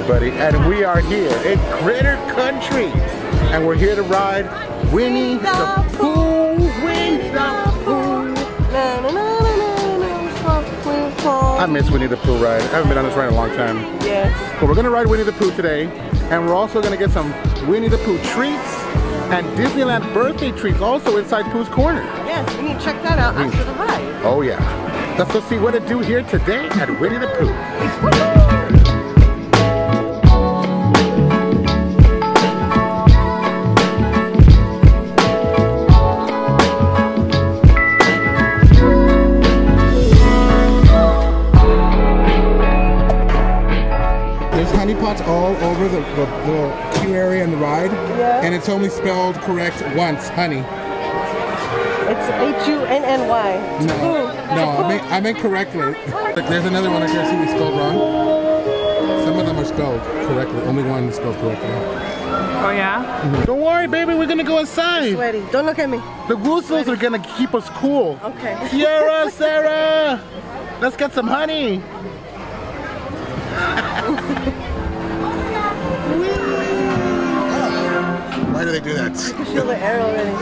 everybody, and we are here in Critter Country, and we're here to ride Winnie the Pooh. Winnie the Pooh. I miss Winnie the Pooh ride. I haven't been on this ride in a long time. Yes. But we're gonna ride Winnie the Pooh today, and we're also gonna get some Winnie the Pooh treats and Disneyland birthday treats also inside Pooh's Corner. Yes, we need to check that out after the ride. Oh yeah. Let's go see what to do here today at Winnie the Pooh. Honey pots all over the little queue area in the ride, yeah. And it's only spelled correct once, honey. It's H-U-N-N-Y. No, I meant correctly. There's another one I can't see we spelled wrong. Some of them are spelled correctly. Only one is spelled correctly. Oh yeah? Mm-hmm. Don't worry, baby. We're gonna go inside. I'm sweaty. Don't look at me. The woozles are gonna keep us cool. Okay. Sierra, Sarah, let's get some honey. Why do they do that? You can feel the air already.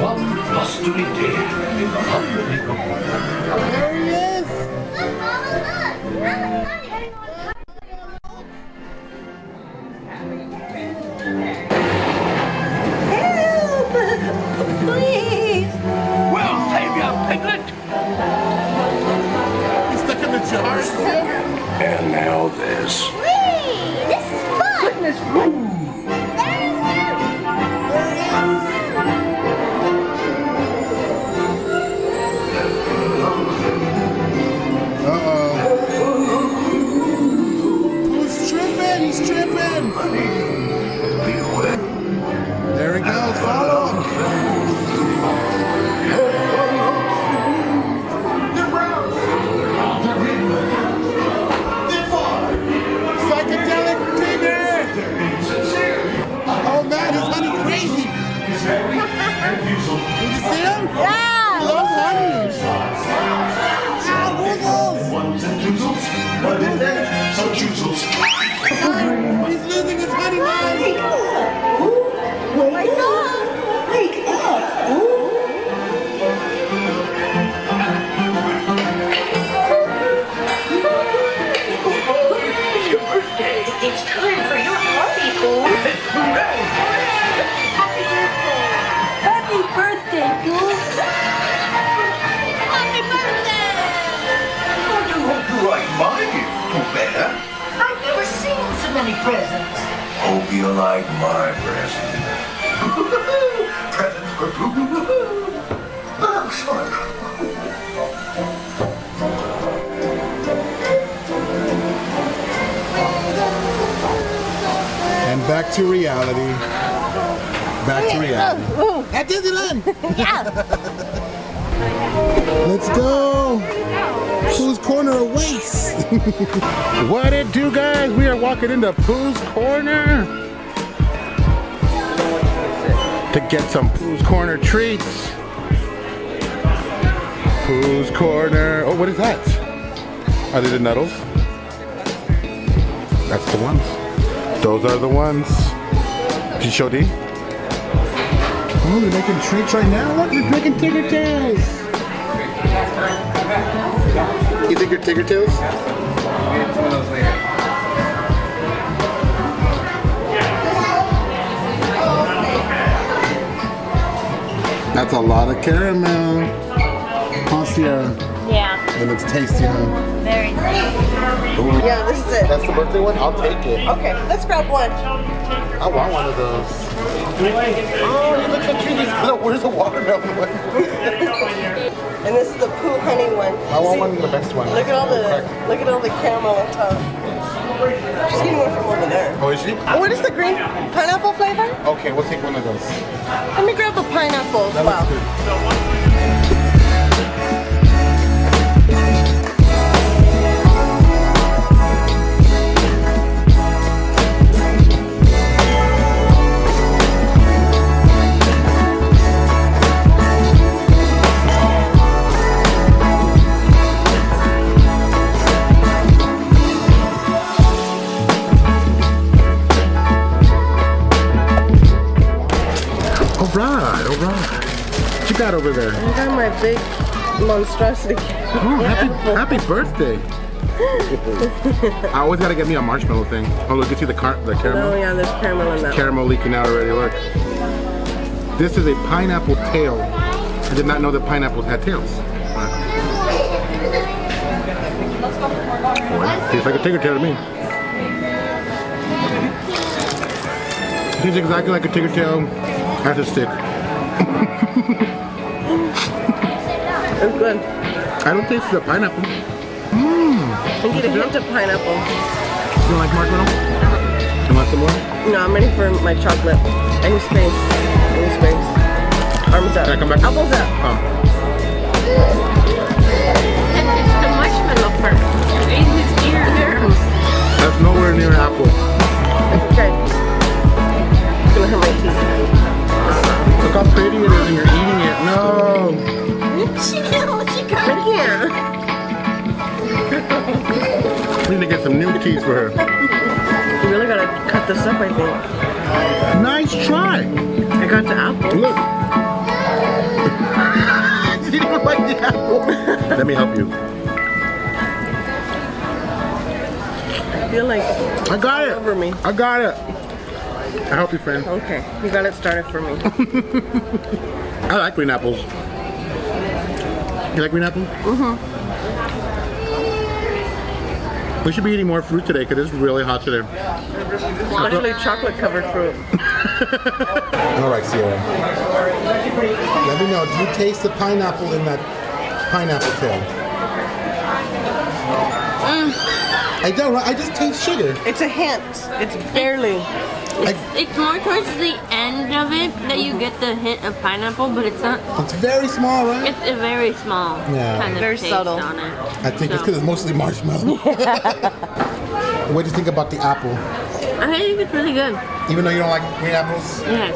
One blustery day in the hungry corner. There he is! Look, Mama, look! Help! Please! Well, save your piglet! And now this. Whee! This is fun! Goodness, woo! Uh-oh. He's tripping! He's tripping! There he goes, follow him! Presents. Hope you like my present. Presents for Pooh. Oh, sorry. And back to reality. Back to reality. Oh, oh. At Disneyland. Yeah. Let's go. Pooh's Corner awaits! What it do, guys? We are walking into Pooh's Corner to get some Pooh's Corner treats. Pooh's Corner. Oh, what is that? Are they the Nuttles? That's the ones. Those are the ones. Pishodi. Oh, they're making treats right now. Look, they're making Tigger Tails. You think you're Tigger Tails? That's a lot of caramel. Sierra. Yeah. It looks tasty, huh? Very tasty. Yeah, this is it. That's the birthday one? I'll take it. Okay, let's grab one. I want one of those. Oh, you look at you. No, where's the watermelon one? And this is the Pooh honey one. I want one of the best ones. Look at all the caramel on top. She's getting one from over there. Oh, is she? Oh, what is the green pineapple flavor? Okay, we'll take one of those. Let me grab the pineapple as well. over there. You got my big monstrosity. Oh, happy birthday. I always gotta get me a marshmallow thing. Oh look, you see the caramel? Oh yeah, there's caramel in that. Caramel leaking out already, look. This is a pineapple tail. I did not know that pineapples had tails. Boy, tastes like a Tigger Tail to me. It tastes exactly like a Tigger Tail as a stick. It's good. I don't taste the pineapple. I get a hint of pineapple. You don't like marshmallow? You want some more? No, I'm ready for my chocolate. I need space. Arms up. Can I come back? Elbows up. Oh. It's the marshmallow part. In his ear there. That's nowhere near an apple. Okay. It's gonna hurt my teeth. Look how pretty it is and you're eating it. No. She got it here. We need to get some new teeth for her. You really gotta cut this up, I think. Nice try. I got the apple. Look. You don't like the apple. Let me help you. I feel like I got it over me. I got it. I'll help you, friend. Okay, you got it started for me. I like green apples. You like green apples? Mm-hmm. We should be eating more fruit today because it's really hot today. Well, actually chocolate covered fruit. Alright, Sierra. Let me know, do you taste the pineapple in that pineapple tail? I don't, I just taste sugar. It's a hint. It's barely. It's more towards the end of it that you get the hint of pineapple, but it's not. It's very small, right? It's a very small kind of very taste subtle. On it. I think it's because it's mostly marshmallow. What do you think about the apple? I think it's really good. Even though you don't like green apples? Yes.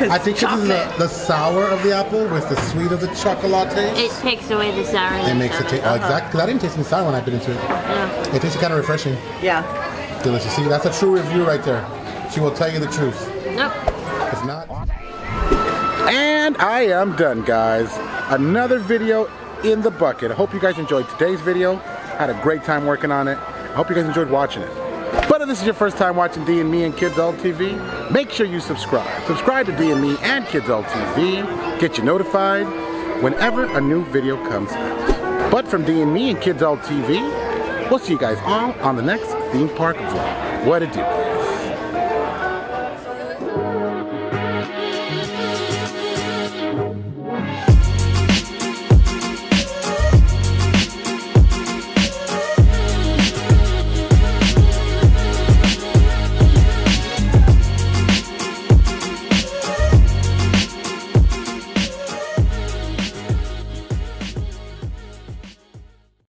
I think this is the sour of the apple with the sweet of the chocolate. It takes away the sour. It makes it taste exactly. Because I didn't taste any sour when I bit into it. Yeah. It tastes kind of refreshing. Yeah. Delicious. See, that's a true review right there. She will tell you the truth. Nope. If not. And I am done, guys. Another video in the bucket. I hope you guys enjoyed today's video. I had a great time working on it. I hope you guys enjoyed watching it. But if this is your first time watching D&Me and Kids All TV, make sure you subscribe. Subscribe to D&Me and Kids All TV. Get you notified whenever a new video comes out. But from D&Me and Kids All TV, we'll see you guys all on the next theme park vlog. What a do.